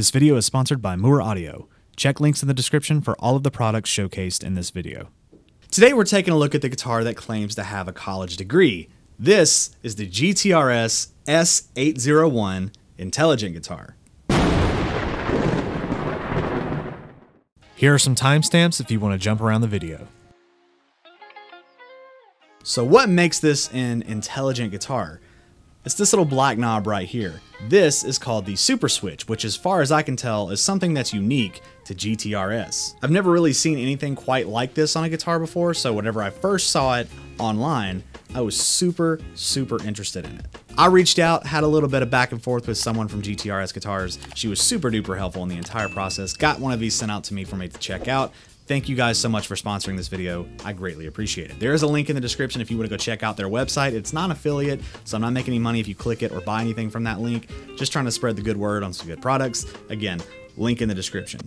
This video is sponsored by Mooer Audio. Check links in the description for all of the products showcased in this video. Today we're taking a look at the guitar that claims to have a college degree. This is the GTRS S801 Intelligent Guitar. Here are some timestamps if you want to jump around the video. So what makes this an intelligent guitar? It's this little black knob right here. This is called the Super Switch, which as far as I can tell is something that's unique to GTRS. I've never really seen anything quite like this on a guitar before, so whenever I first saw it online, I was super interested in it. I reached out, had a little bit of back and forth with someone from GTRS Guitars. She was super duper helpful in the entire process. Got one of these sent out to me for me to check out. Thank you guys so much for sponsoring this video. I greatly appreciate it. There is a link in the description if you want to go check out their website. It's not affiliate, so I'm not making any money if you click it or buy anything from that link. Just trying to spread the good word on some good products. Again, link in the description.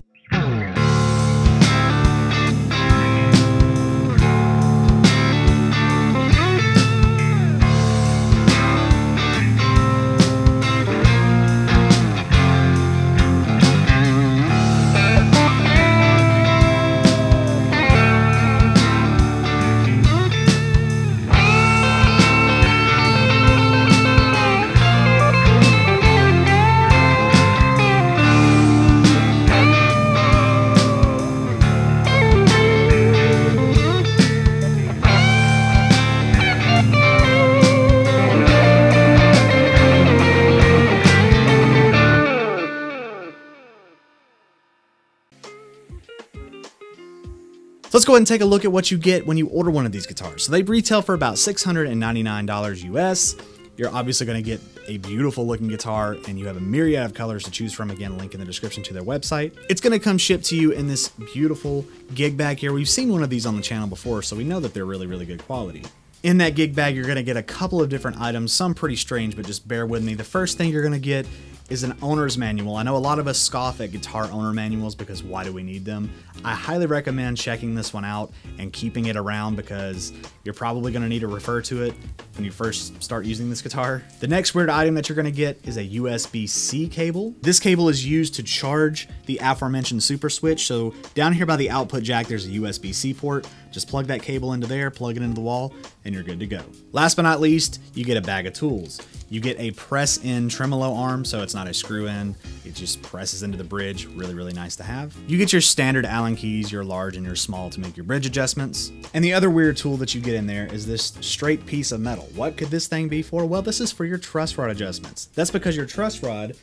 Let's go ahead and take a look at what you get when you order one of these guitars. So they retail for about $699 US. You're obviously going to get a beautiful looking guitar, and you have a myriad of colors to choose from. Again, link in the description to their website. It's going to come shipped to you in this beautiful gig bag here. We've seen one of these on the channel before, so we know that they're really good quality. In that gig bag, you're going to get a couple of different items, some pretty strange, but just bear with me. The first thing you're going to get is an owner's manual. I know a lot of us scoff at guitar owner manuals because why do we need them? I highly recommend checking this one out and keeping it around because you're probably gonna need to refer to it when you first start using this guitar. The next weird item that you're gonna get is a USB-C cable. This cable is used to charge the aforementioned Super Switch. So down here by the output jack, there's a USB-C port. Just plug that cable into there, plug it into the wall, and you're good to go. Last but not least, you get a bag of tools. You get a press-in tremolo arm, so it's not a screw-in. It just presses into the bridge. Really nice to have. You get your standard Allen keys, your large and your small, to make your bridge adjustments. And the other weird tool that you get in there is this straight piece of metal. What could this thing be for? Well, this is for your truss rod adjustments. That's because your truss rod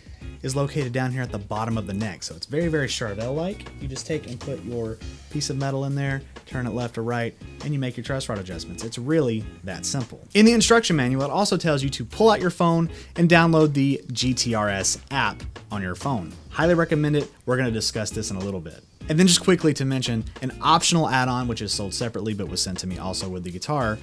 is located down here at the bottom of the neck. So it's very Charvel-like. You just take and put your piece of metal in there, turn it left or right, and you make your truss rod adjustments. It's really that simple. In the instruction manual, it also tells you to pull out your phone and download the GTRS app on your phone. Highly recommend it. We're gonna discuss this in a little bit. And then just quickly to mention, an optional add-on, which is sold separately but was sent to me also with the guitar,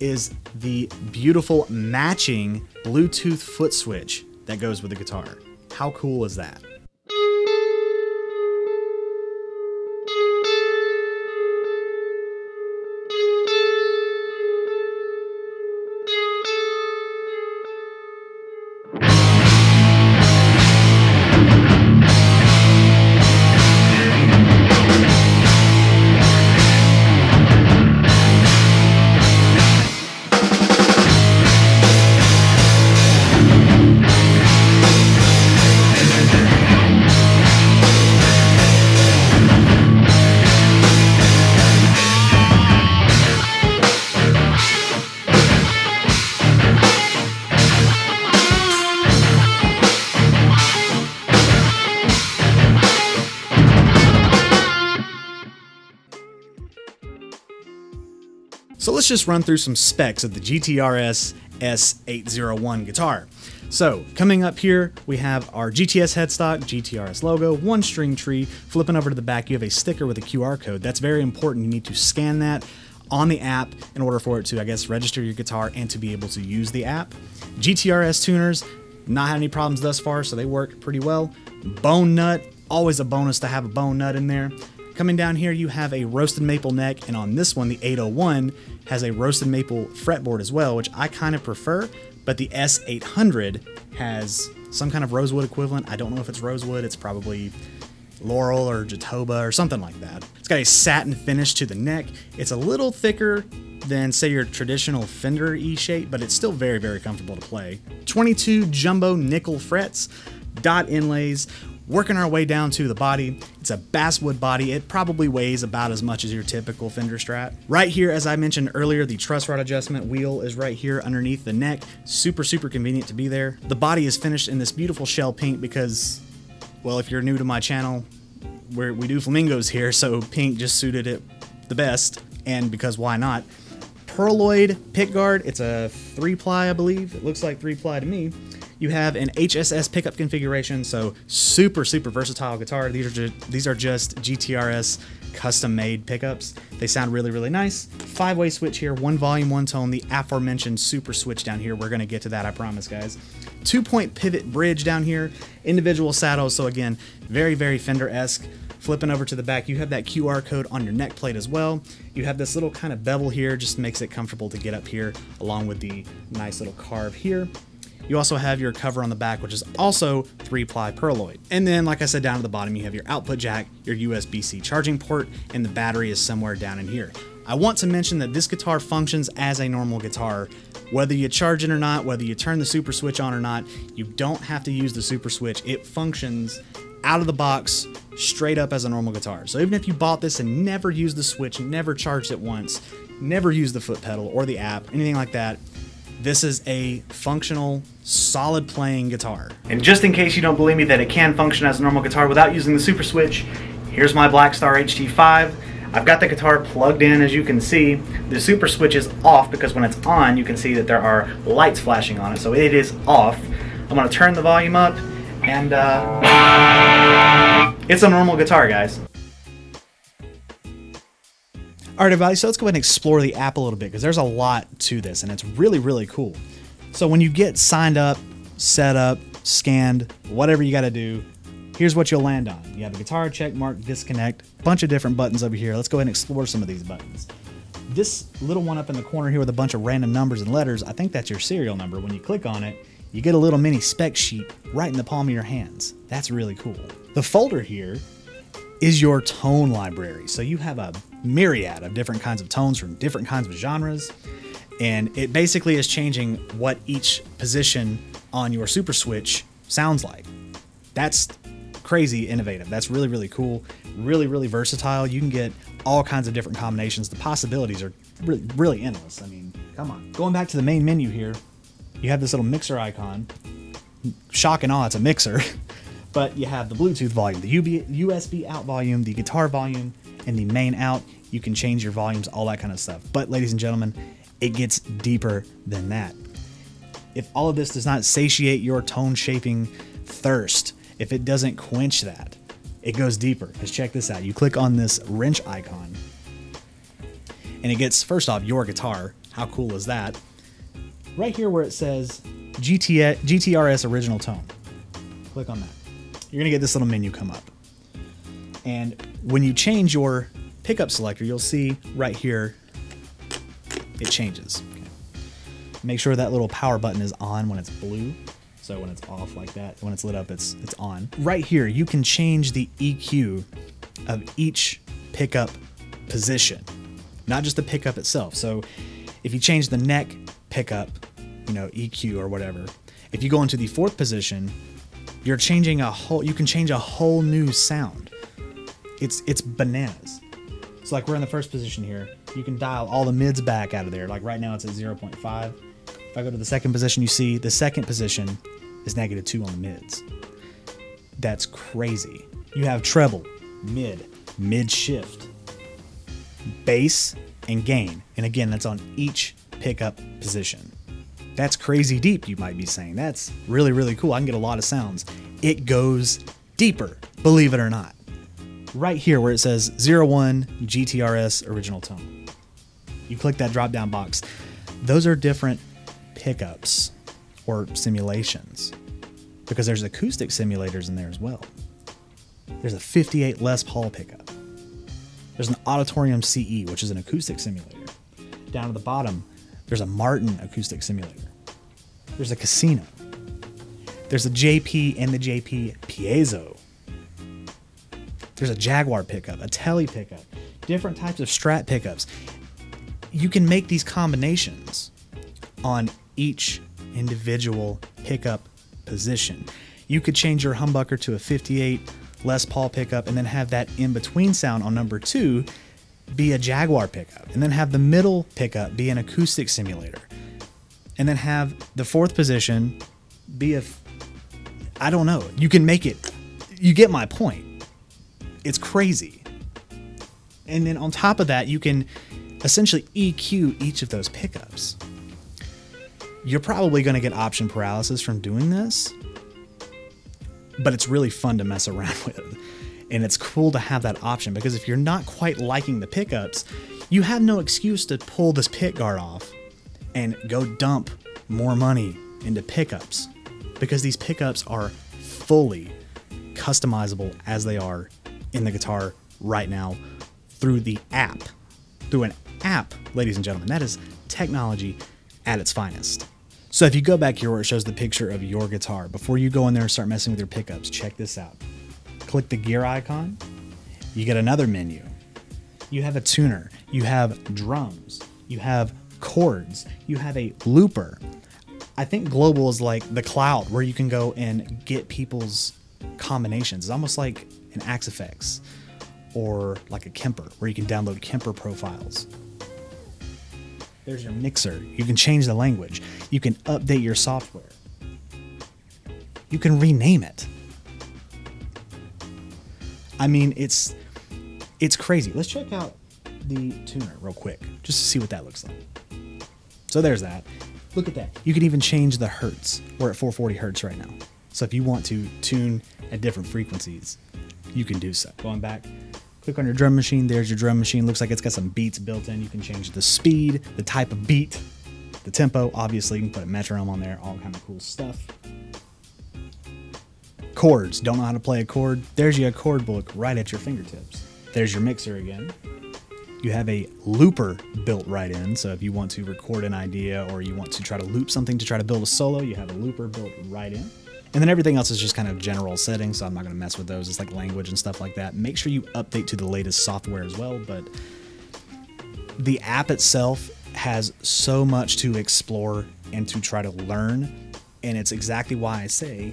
is the beautiful matching Bluetooth foot switch that goes with the guitar. How cool is that? So let's just run through some specs of the GTRS S801 guitar. So coming up here, we have our GTS headstock, GTRS logo, one string tree. Flipping over to the back, you have a sticker with a QR code. That's very important. You need to scan that on the app in order for it to, I guess, register your guitar and to be able to use the app. GTRS tuners, not had any problems thus far, so they work pretty well. Bone nut, always a bonus to have a bone nut in there. Coming down here, you have a roasted maple neck, and on this one, the 801 has a roasted maple fretboard as well, which I kind of prefer, but the S800 has some kind of rosewood equivalent. I don't know if it's rosewood, it's probably laurel or jatoba or something like that. It's got a satin finish to the neck. It's a little thicker than, say, your traditional Fender E-shape, but it's still very, very comfortable to play. 22 jumbo nickel frets, dot inlays. Working our way down to the body, it's a basswood body. It probably weighs about as much as your typical Fender Strat. Right here, as I mentioned earlier, the truss rod adjustment wheel is right here underneath the neck. Super, super convenient to be there. The body is finished in this beautiful shell pink because, well, if you're new to my channel, we do flamingos here, so pink just suited it the best, and because why not? Perloid pick guard, it's a 3-ply, I believe. It looks like 3-ply to me. You have an HSS pickup configuration, so super, super versatile guitar. These are just GTRS custom-made pickups. They sound really, really nice. 5-way switch here, 1 volume, 1 tone, the aforementioned Super Switch down here. We're gonna get to that, I promise, guys. 2-point pivot bridge down here, individual saddles, so again, very, very Fender-esque. Flipping over to the back, you have that QR code on your neck plate as well. You have this little kind of bevel here, just makes it comfortable to get up here, along with the nice little carve here. You also have your cover on the back, which is also 3-ply perloid. And then, like I said, down at the bottom, you have your output jack, your USB-C charging port, and the battery is somewhere down in here. I want to mention that this guitar functions as a normal guitar. Whether you charge it or not, whether you turn the Super Switch on or not, you don't have to use the Super Switch. It functions out of the box, straight up as a normal guitar. So even if you bought this and never used the Switch, never charged it once, never used the foot pedal or the app, anything like that, this is a functional, solid playing guitar. And just in case you don't believe me that it can function as a normal guitar without using the Super Switch, here's my Blackstar HT5. I've got the guitar plugged in, as you can see. The Super Switch is off because when it's on, you can see that there are lights flashing on it, so it is off. I'm gonna turn the volume up, and it's a normal guitar, guys. All right, everybody, so let's go ahead and explore the app a little bit because there's a lot to this and it's really, really cool. So when you get signed up, set up, scanned, whatever you got to do, here's what you'll land on. You have a guitar, check mark, disconnect, bunch of different buttons over here. Let's go ahead and explore some of these buttons. This little one up in the corner here with a bunch of random numbers and letters, I think that's your serial number. When you click on it, you get a little mini spec sheet right in the palm of your hands. That's really cool. The folder here is your tone library. So you have a myriad of different kinds of tones from different kinds of genres. And it basically is changing what each position on your Super Switch sounds like. That's crazy innovative. That's really, really cool. Really, really versatile. You can get all kinds of different combinations. The possibilities are really, really endless. I mean, come on. Going back to the main menu here, you have this little mixer icon. Shock and awe, it's a mixer. But you have the Bluetooth volume, the USB out volume, the guitar volume, and the main out. You can change your volumes, all that kind of stuff. But ladies and gentlemen, it gets deeper than that. If all of this does not satiate your tone shaping thirst, if it doesn't quench that, it goes deeper. Because check this out. You click on this wrench icon and it gets, first off, your guitar. How cool is that? Right here where it says GTRS original tone. Click on that. You're gonna get this little menu come up. And when you change your pickup selector, you'll see right here, it changes. Okay. Make sure that little power button is on when it's blue. So when it's off like that, when it's lit up, it's on. Right here, you can change the EQ of each pickup position, not just the pickup itself. So if you change the neck pickup, you know, EQ or whatever, if you go into the 4th position, you're changing a whole, you can change a whole new sound. It's bananas. So like we're in the 1st position here, you can dial all the mids back out of there. Like right now it's at 0.5. If I go to the 2nd position, you see the 2nd position is -2 on the mids. That's crazy. You have treble, mid shift, bass, and gain. And again, that's on each pickup position. That's crazy deep, you might be saying. That's really, really cool. I can get a lot of sounds. It goes deeper, believe it or not. Right here where it says 01 GTRS original tone. You click that drop down box. Those are different pickups or simulations because there's acoustic simulators in there as well. There's a 58 Les Paul pickup. There's an Auditorium CE, which is an acoustic simulator. Down at the bottom, there's a Martin acoustic simulator. There's a Casino. There's a JP and the JP Piezo. There's a Jaguar pickup, a Tele pickup, different types of Strat pickups. You can make these combinations on each individual pickup position. You could change your humbucker to a 58 Les Paul pickup and then have that in between sound on number 2 be a Jaguar pickup, and then have the middle pickup be an acoustic simulator, and then have the 4th position be a, I don't know, you can make it, you get my point. It's crazy. And then on top of that, you can essentially EQ each of those pickups. You're probably going to get option paralysis from doing this, but it's really fun to mess around with. And it's cool to have that option, because if you're not quite liking the pickups, you have no excuse to pull this pick guard off and go dump more money into pickups, because these pickups are fully customizable as they are in the guitar right now through the app, through an app, ladies and gentlemen. That is technology at its finest. So if you go back here where it shows the picture of your guitar, before you go in there and start messing with your pickups, check this out. Click the gear icon, you get another menu. You have a tuner, you have drums, you have chords, you have a looper. I think global is like the cloud where you can go and get people's combinations. It's almost like an Axe FX or like a Kemper, where you can download Kemper profiles. There's your mixer. You can change the language. You can update your software. You can rename it. I mean, it's crazy. Let's check out the tuner real quick, just to see what that looks like. So there's that. Look at that. You can even change the hertz. We're at 440 hertz right now. So if you want to tune at different frequencies, you can do so. Going back, click on your drum machine. There's your drum machine. Looks like it's got some beats built in. You can change the speed, the type of beat, the tempo. Obviously, you can put a metronome on there, all kind of cool stuff. Chords. Don't know how to play a chord? There's your chord book right at your fingertips. There's your mixer again. You have a looper built right in, so if you want to record an idea or you want to try to loop something to try to build a solo, you have a looper built right in. And then everything else is just kind of general settings, so I'm not going to mess with those. It's like language and stuff like that. Make sure you update to the latest software as well, but the app itself has so much to explore and to try to learn, and it's exactly why I say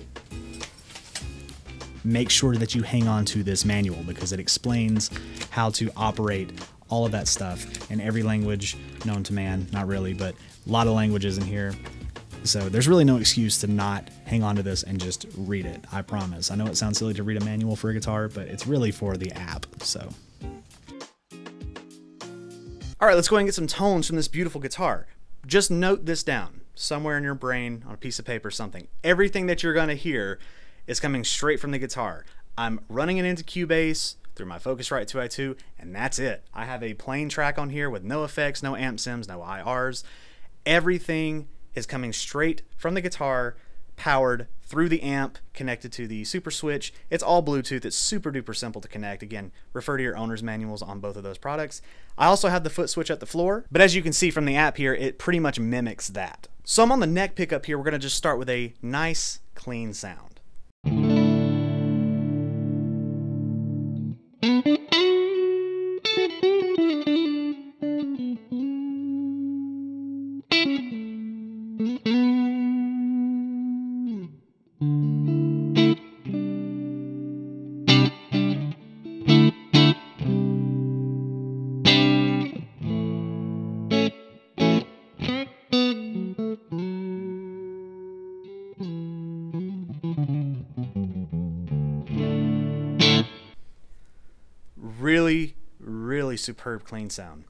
make sure that you hang on to this manual, because it explains how to operate all of that stuff in every language known to man. Not really, but a lot of languages in here. So there's really no excuse to not hang on to this and just read it. I promise. I know it sounds silly to read a manual for a guitar, but it's really for the app. So. All right, let's go ahead and get some tones from this beautiful guitar. Just note this down somewhere in your brain on a piece of paper or something. Everything that you're going to hear is coming straight from the guitar. I'm running it into Cubase through my Focusrite 2i2, and that's it. I have a plain track on here with no effects, no amp sims, no IRs. Everything is coming straight from the guitar, powered through the amp, connected to the Super Switch. It's all Bluetooth. It's super duper simple to connect. Again, refer to your owner's manuals on both of those products. I also have the foot switch at the floor, but as you can see from the app here, it pretty much mimics that. So I'm on the neck pickup here. We're gonna just start with a nice, clean sound. Really, really superb clean sound.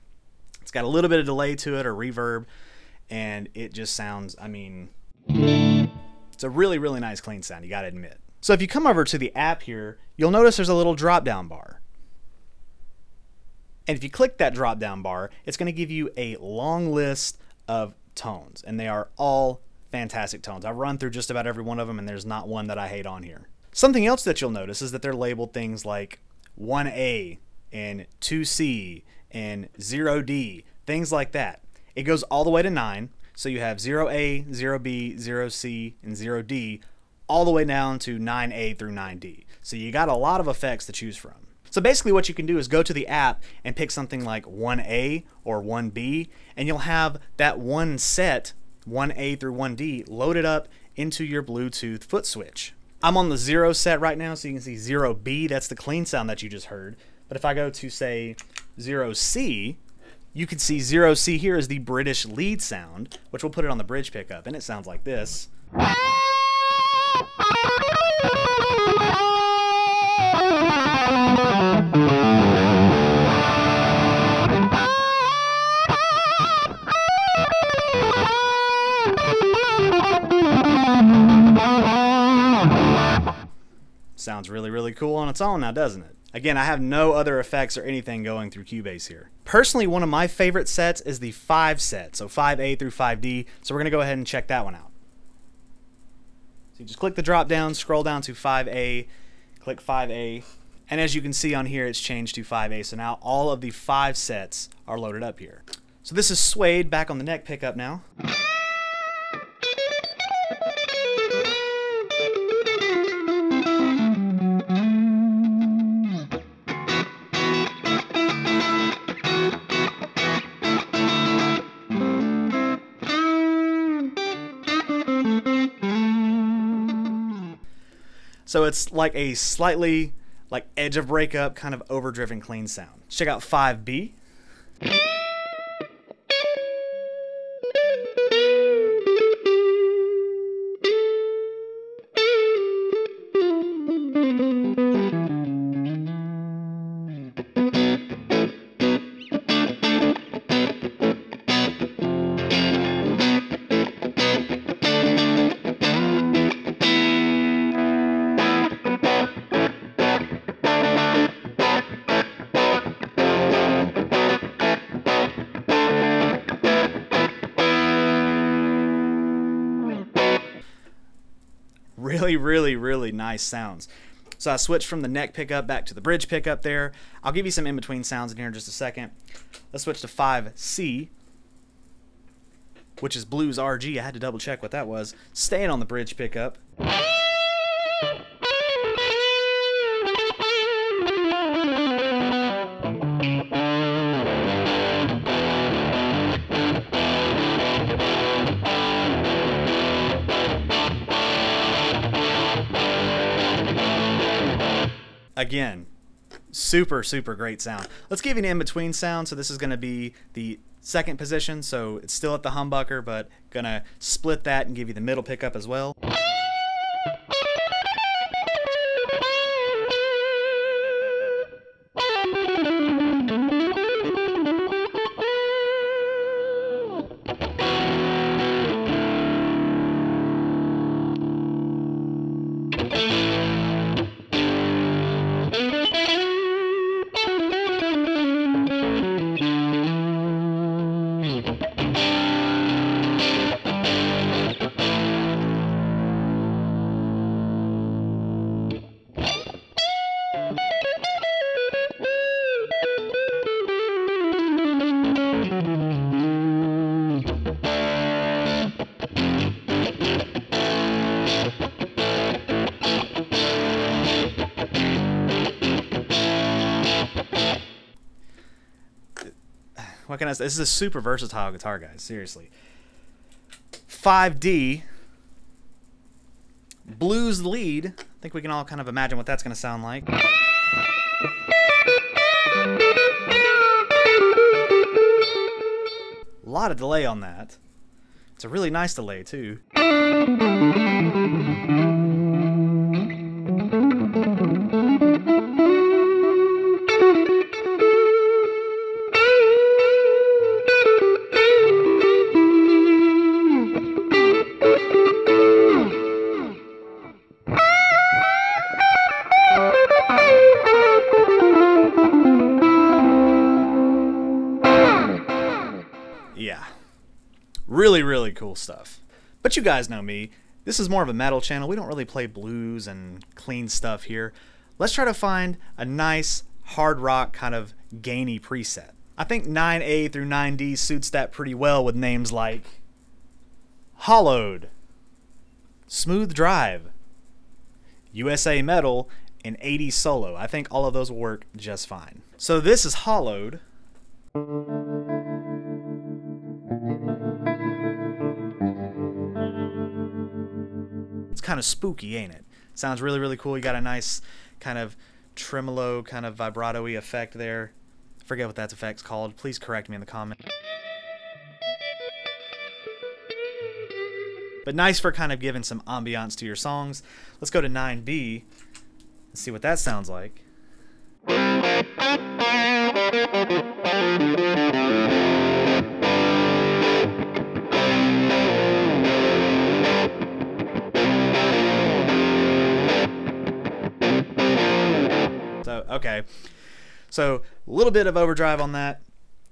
It's got a little bit of delay to it or reverb, and it just sounds, I mean, it's a really, really nice clean sound, you gotta admit. So if you come over to the app here, you'll notice there's a little drop-down bar. And if you click that drop-down bar, it's gonna give you a long list of tones, and they are all fantastic tones. I've run through just about every one of them, and there's not one that I hate on here. Something else that you'll notice is that they're labeled things like 1A, and 2C, and 0D, things like that. It goes all the way to 9, so you have 0A, 0B, 0C, and 0D all the way down to 9A through 9D. So you got a lot of effects to choose from. So basically what you can do is go to the app and pick something like 1A or 1B, and you'll have that one set, 1A through 1D, loaded up into your Bluetooth foot switch. I'm on the 0 set right now, so you can see 0B, that's the clean sound that you just heard. But if I go to, say, 0C, you can see 0C here is the British lead sound, which we'll put it on the bridge pickup, and it sounds like this. Sounds really, really cool on its own now, doesn't it? Again, I have no other effects or anything going through Cubase here. Personally, one of my favorite sets is the 5 set, so 5A through 5D, so we're gonna go ahead and check that one out. So you just click the drop down, scroll down to 5A, click 5A, and as you can see on here, it's changed to 5A, so now all of the 5 sets are loaded up here. So this is Suede back on the neck pickup now. So it's like a slightly like edge of breakup, kind of overdriven clean sound. Let's check out 5B. Really nice sounds. So I switched from the neck pickup back to the bridge pickup there. I'll give you some in-between sounds in here in just a second. Let's switch to 5C, which is blues RG. I had to double check what that was. Staying on the bridge pickup. Again, super great sound. Let's give you an in-between sound. So this is gonna be the second position. So it's still at the humbucker, but gonna split that and give you the middle pickup as well. What can I say? This is a super versatile guitar, guys. Seriously. 5D, blues lead. I think we can all kind of imagine what that's going to sound like. A lot of delay on that. It's a really nice delay, too. Really cool stuff. But you guys know me. This is more of a metal channel. We don't really play blues and clean stuff here. Let's try to find a nice hard rock kind of gainy preset. I think 9A through 9D suits that pretty well with names like Hollowed, Smooth Drive, USA Metal, and 80s Solo. I think all of those will work just fine. So this is hollowed. It's kind of spooky, ain't it? Sounds really, really cool. You got a nice kind of tremolo, kind of vibrato-y effect there. I forget what that effect's called. Please correct me in the comments. But nice for kind of giving some ambiance to your songs. Let's go to 9B and see what that sounds like. So, okay. So, a little bit of overdrive on that.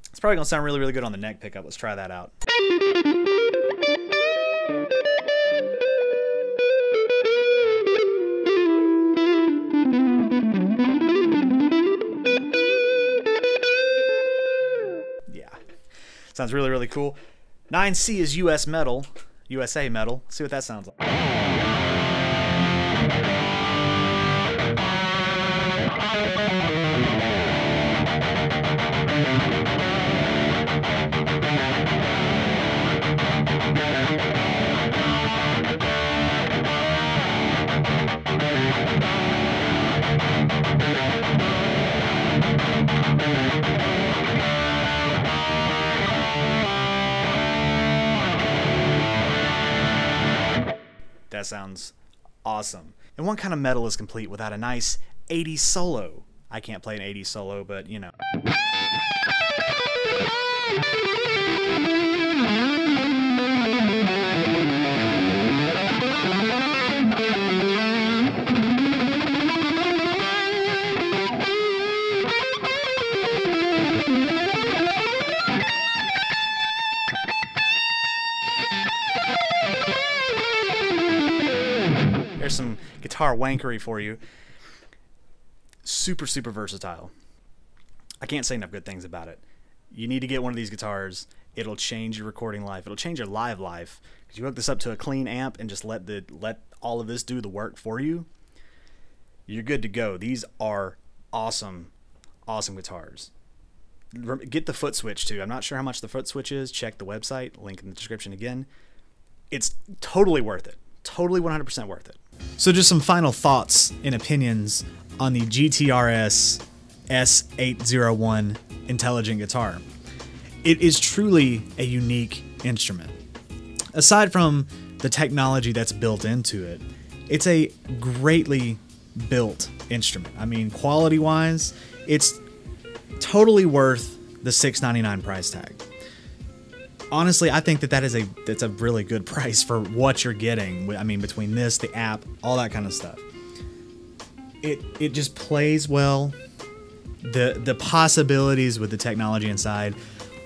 It's probably gonna sound really, really good on the neck pickup. Let's try that out. Sounds really, really cool. 9C is US Metal, USA Metal. Let's see what that sounds like. That sounds awesome. And what kind of metal is complete without a nice 80s solo? I can't play an 80s solo, but you know. There's some guitar wankery for you. Super, super versatile. I can't say enough good things about it. You need to get one of these guitars. It'll change your recording life. It'll change your live life. Because you hook this up to a clean amp and just let all of this do the work for you. You're good to go. These are awesome, awesome guitars. Get the foot switch too. I'm not sure how much the foot switch is. Check the website. Link in the description again. It's totally worth it. Totally 100% worth it. So just some final thoughts and opinions on the GTRS S801 intelligent guitar. It is truly a unique instrument. Aside from the technology that's built into it, it's a greatly built instrument. I mean, quality-wise, it's totally worth the $699 price tag. Honestly, I think that's a really good price for what you're getting. I mean, between this, the app, all that kind of stuff. It just plays well. The possibilities with the technology inside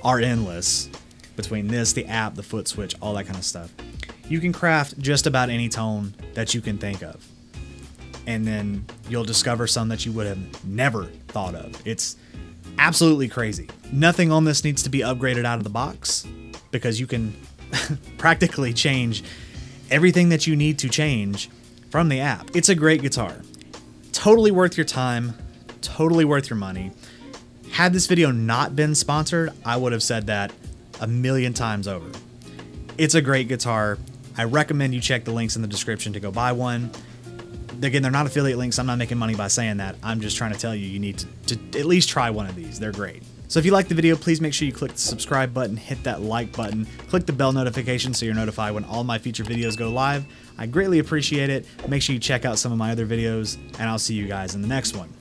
are endless. Between this, the app, the foot switch, all that kind of stuff. You can craft just about any tone that you can think of. And then you'll discover some that you would have never thought of. It's absolutely crazy. Nothing on this needs to be upgraded out of the box, because you can practically change everything that you need to change from the app. It's a great guitar. Totally worth your time, totally worth your money. Had this video not been sponsored, I would have said that a million times over. It's a great guitar. I recommend you check the links in the description to go buy one. Again, they're not affiliate links. I'm not making money by saying that. I'm just trying to tell you, you need to at least try one of these. They're great. So if you liked the video, please make sure you click the subscribe button, hit that like button, click the bell notification so you're notified when all my future videos go live. I greatly appreciate it. Make sure you check out some of my other videos, and I'll see you guys in the next one.